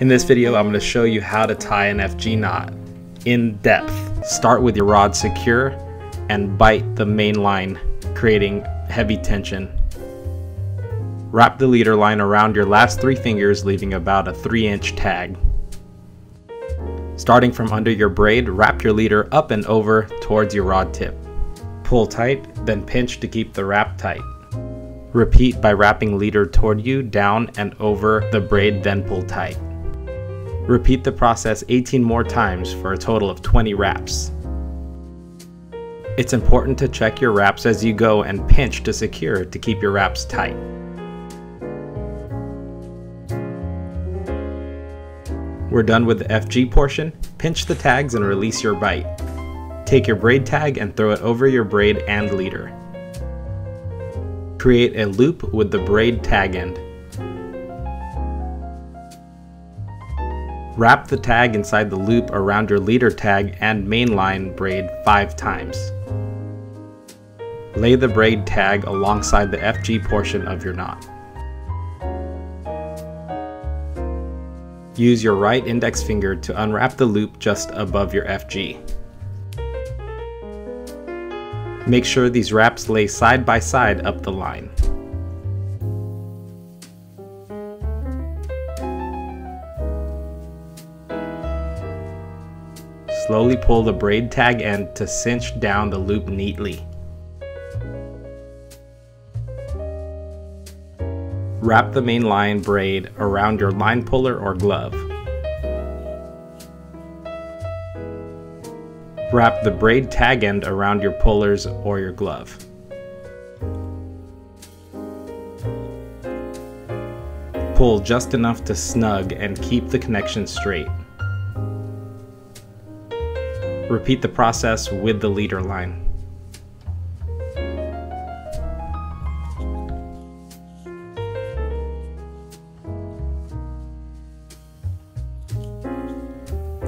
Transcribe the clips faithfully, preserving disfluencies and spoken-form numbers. In this video, I'm going to show you how to tie an F G knot in depth. Start with your rod secure and bite the main line, creating heavy tension. Wrap the leader line around your last three fingers, leaving about a three inch tag. Starting from under your braid, wrap your leader up and over towards your rod tip. Pull tight, then pinch to keep the wrap tight. Repeat by wrapping leader toward you, down and over the braid, then pull tight. Repeat the process eighteen more times for a total of twenty wraps. It's important to check your wraps as you go and pinch to secure to keep your wraps tight. We're done with the F G portion. Pinch the tags and release your bite. Take your braid tag and throw it over your braid and leader. Create a loop with the braid tag end. Wrap the tag inside the loop around your leader tag and mainline braid five times. Lay the braid tag alongside the F G portion of your knot. Use your right index finger to unwrap the loop just above your F G. Make sure these wraps lay side by side up the line. Slowly pull the braid tag end to cinch down the loop neatly. Wrap the main line braid around your line puller or glove. Wrap the braid tag end around your pullers or your glove. Pull just enough to snug and keep the connection straight. Repeat the process with the leader line.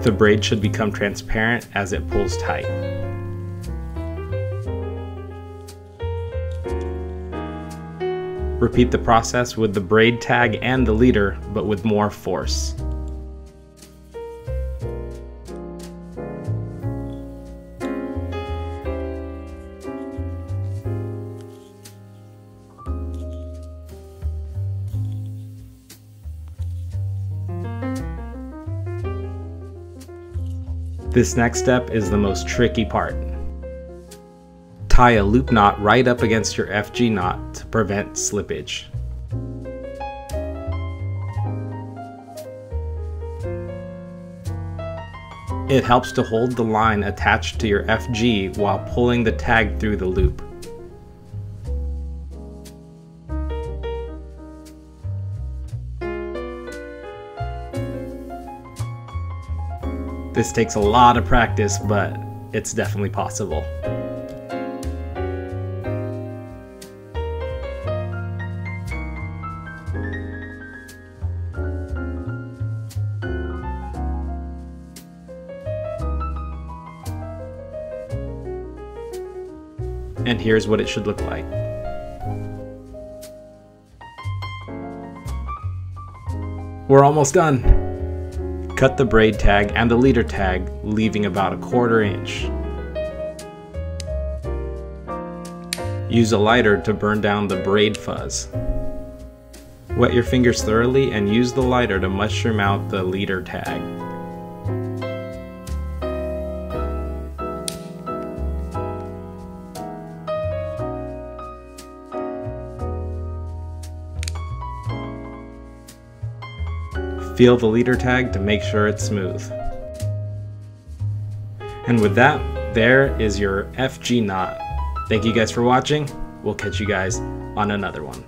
The braid should become transparent as it pulls tight. Repeat the process with the braid tag and the leader, but with more force. This next step is the most tricky part. Tie a loop knot right up against your F G knot to prevent slippage. It helps to hold the line attached to your F G while pulling the tag through the loop. This takes a lot of practice, but it's definitely possible. And here's what it should look like. We're almost done. Cut the braid tag and the leader tag, leaving about a quarter inch. Use a lighter to burn down the braid fuzz. Wet your fingers thoroughly and use the lighter to mushroom out the leader tag. Feel the leader tag to make sure it's smooth. And with that, there is your F G knot. Thank you guys for watching. We'll catch you guys on another one.